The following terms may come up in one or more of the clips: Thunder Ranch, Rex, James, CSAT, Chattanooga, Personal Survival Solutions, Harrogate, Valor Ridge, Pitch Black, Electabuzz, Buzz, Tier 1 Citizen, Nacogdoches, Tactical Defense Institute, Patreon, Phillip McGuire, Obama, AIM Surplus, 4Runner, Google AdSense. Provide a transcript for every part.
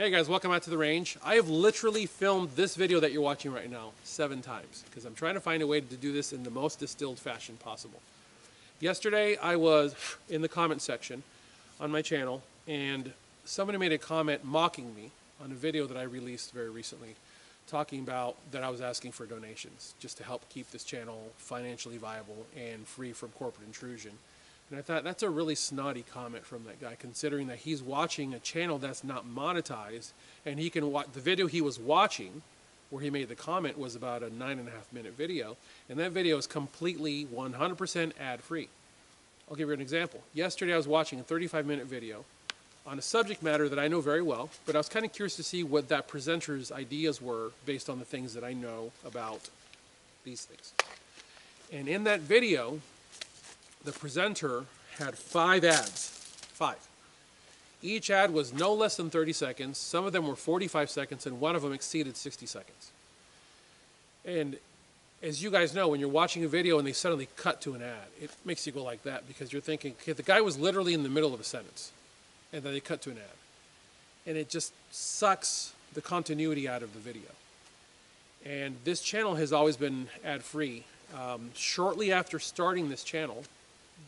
Hey guys, welcome out to the range. I have literally filmed this video that you're watching right now 7 times because I'm trying to find a way to do this in the most distilled fashion possible. Yesterday I was in the comment section on my channel and somebody made a comment mocking me on a video that I released very recently talking about that I was asking for donations just to help keep this channel financially viable and free from corporate intrusion. And I thought that's a really snotty comment from that guy, considering that he's watching a channel that's not monetized, and he can watch the video he was watching, where he made the comment was about a 9.5-minute video, and that video is completely 100% ad-free. I'll give you an example. Yesterday I was watching a 35-minute video on a subject matter that I know very well, but I was kind of curious to see what that presenter's ideas were based on the things that I know about these things. And in that video, the presenter had 5 ads. 5. Each ad was no less than 30 seconds. Some of them were 45 seconds, and one of them exceeded 60 seconds. And as you guys know, when you're watching a video and they suddenly cut to an ad, it makes you go like that because you're thinking, okay, the guy was literally in the middle of a sentence, and then they cut to an ad. And it just sucks the continuity out of the video. And this channel has always been ad-free. Shortly after starting this channel,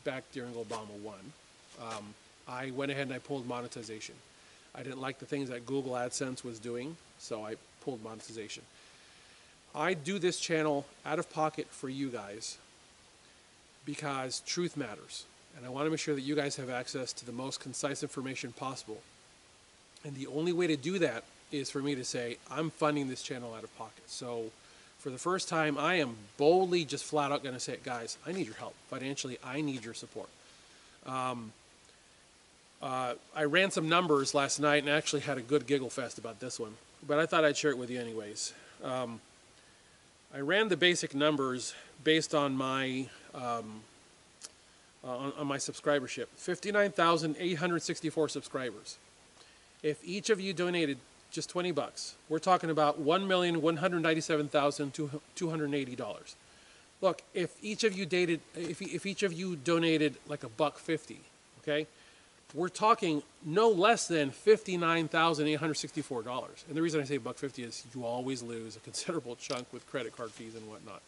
back during Obama 1, I went ahead and I pulled monetization. I didn't like the things that Google AdSense was doing, so I pulled monetization. I do this channel out of pocket for you guys because truth matters. And I want to make sure that you guys have access to the most concise information possible. And the only way to do that is for me to say, I'm funding this channel out of pocket. So for the first time, I am boldly just flat out going to say, guys, I need your help. Financially, I need your support. I ran some numbers last night and actually had a good giggle fest about this one, but I thought I'd share it with you anyways. I ran the basic numbers based on my my subscribership. 59,864 subscribers. If each of you donated just 20 bucks, we're talking about $1,197,280. Look, if each of you donated like $1.50, okay, we're talking no less than $59,864. And the reason I say $1.50 is you always lose a considerable chunk with credit card fees and whatnot.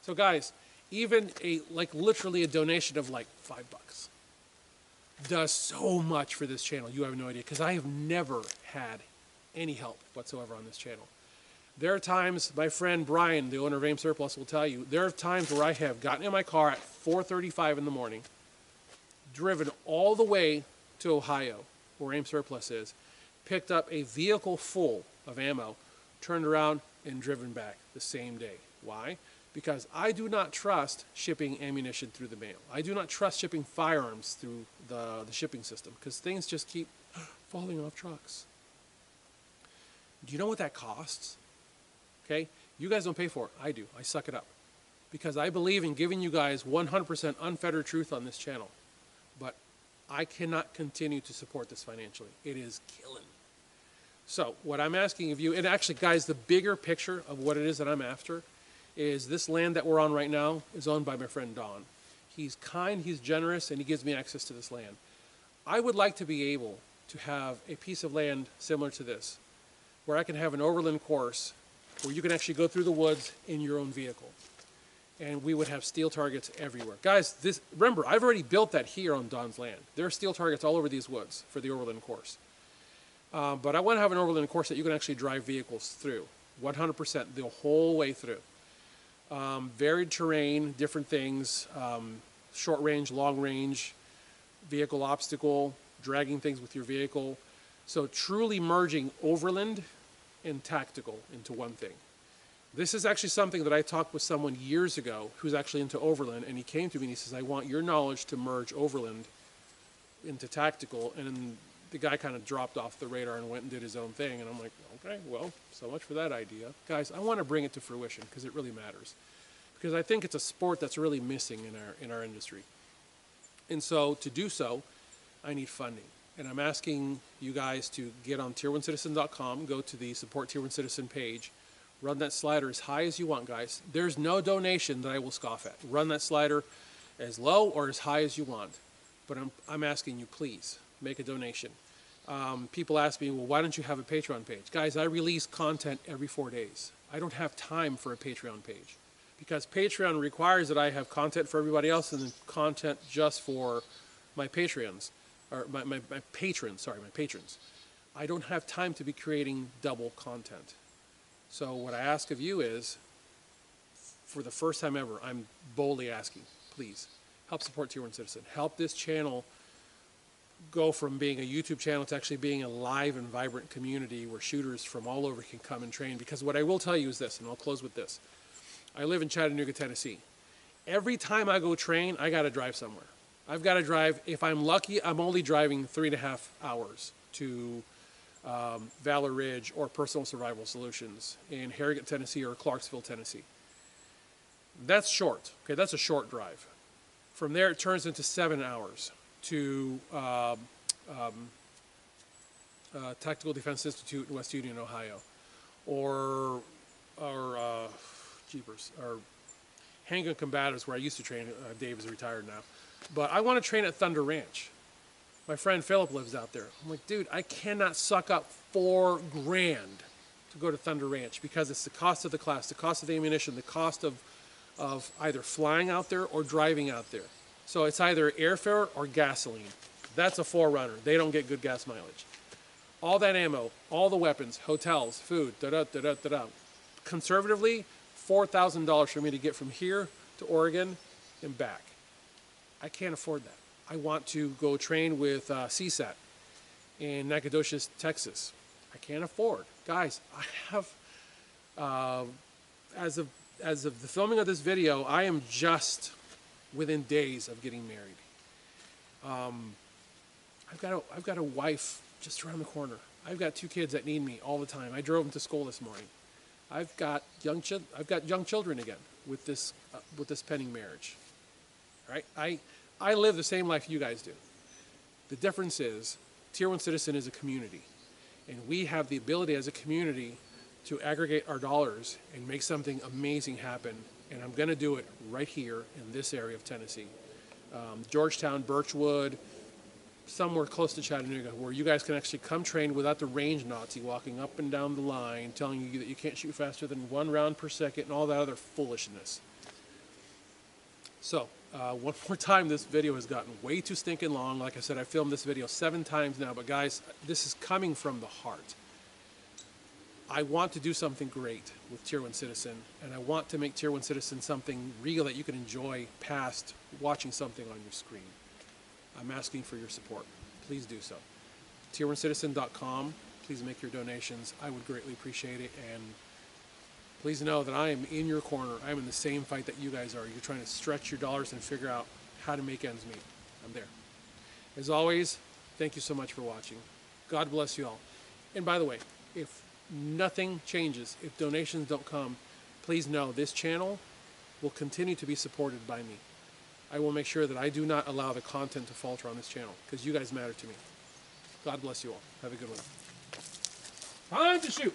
So guys, even literally a donation of like $5 does so much for this channel. You have no idea, because I have never had any help whatsoever on this channel. There are times, my friend Brian, the owner of AIM Surplus, will tell you, there are times where I have gotten in my car at 4:35 in the morning, driven all the way to Ohio, where AIM Surplus is, picked up a vehicle full of ammo, turned around, and driven back the same day. Why? Because I do not trust shipping ammunition through the mail. I do not trust shipping firearms through the shipping system, because things just keep falling off trucks. Do you know what that costs? Okay, you guys don't pay for it. I do. I suck it up because I believe in giving you guys 100% unfettered truth on this channel. But I cannot continue to support this financially. It is killing. So what I'm asking of you, and actually guys, the bigger picture of what it is that I'm after is this land that we're on right now is owned by my friend Don. He's kind, he's generous, and he gives me access to this land. I would like to be able to have a piece of land similar to this, where I can have an overland course where you can actually go through the woods in your own vehicle. And we would have steel targets everywhere. Guys, this, remember, I've already built that here on Don's land. There are steel targets all over these woods for the overland course. But I want to have an overland course that you can actually drive vehicles through, 100% the whole way through. Varied terrain, different things, short range, long range, vehicle obstacle, dragging things with your vehicle. So truly merging overland and tactical into one thing. This is actually something that I talked with someone years ago who's actually into overland, and he came to me and he says, I want your knowledge to merge overland into tactical. And the guy kind of dropped off the radar and went and did his own thing. And I'm like, okay, well, so much for that idea. Guys, I want to bring it to fruition because it really matters. Because I think it's a sport that's really missing in our industry. And so to do so, I need funding. And I'm asking you guys to get on tier1citizen.com, go to the Support Tier 1 Citizen page, run that slider as high as you want, guys. There's no donation that I will scoff at. Run that slider as low or as high as you want. But I'm asking you, please, make a donation. People ask me, well, why don't you have a Patreon page? Guys, I release content every 4 days. I don't have time for a Patreon page because Patreon requires that I have content for everybody else and then content just for my Patreons, or my patrons. I don't have time to be creating double content. So what I ask of you is, for the first time ever, I'm boldly asking, please, help support Tier 1 Citizen. Help this channel go from being a YouTube channel to actually being a live and vibrant community where shooters from all over can come and train. Because what I will tell you is this, and I'll close with this. I live in Chattanooga, Tennessee. Every time I go train, I got to drive somewhere. I've got to drive, if I'm lucky, I'm only driving 3.5 hours to Valor Ridge or Personal Survival Solutions in Harrogate, Tennessee or Clarksville, Tennessee. That's short, okay, that's a short drive. From there it turns into 7 hours to Tactical Defense Institute in West Union, Ohio, or Jeepers, or Handgun Combatives, where I used to train. Dave is retired now, but I want to train at Thunder Ranch. My friend Philip lives out there. I'm like, dude, I cannot suck up $4,000 to go to Thunder Ranch because it's the cost of the class, the cost of the ammunition, the cost of either flying out there or driving out there. So it's either airfare or gasoline. That's a 4Runner. They don't get good gas mileage. All that ammo, all the weapons, hotels, food, da-da-da-da-da-da. Conservatively, $4,000 for me to get from here to Oregon and back. I can't afford that. I want to go train with CSAT in Nacogdoches, Texas. I can't afford. Guys, I have, as of the filming of this video, I am just within days of getting married. I've got a wife just around the corner. I've got 2 kids that need me all the time. I drove them to school this morning. I've got young children again with this pending marriage. All right? I live the same life you guys do. The difference is Tier 1 Citizen is a community, and we have the ability as a community to aggregate our dollars and make something amazing happen. And I'm going to do it right here in this area of Tennessee. Georgetown, Birchwood, somewhere close to Chattanooga, where you guys can actually come train without the range Nazi walking up and down the line, telling you that you can't shoot faster than 1 round per second and all that other foolishness. So, one more time, this video has gotten way too stinking long. Like I said, I filmed this video 7 times now, but guys, this is coming from the heart. I want to do something great with Tier 1 Citizen, and I want to make Tier 1 Citizen something real that you can enjoy past watching something on your screen. I'm asking for your support. Please do so. Tier1Citizen.com. Please make your donations. I would greatly appreciate it, and please know that I am in your corner. I am in the same fight that you guys are. You're trying to stretch your dollars and figure out how to make ends meet. I'm there. As always, thank you so much for watching. God bless you all. And by the way, if nothing changes, if donations don't come, please know this channel will continue to be supported by me. I will make sure that I do not allow the content to falter on this channel because you guys matter to me. God bless you all. Have a good one. Time to shoot!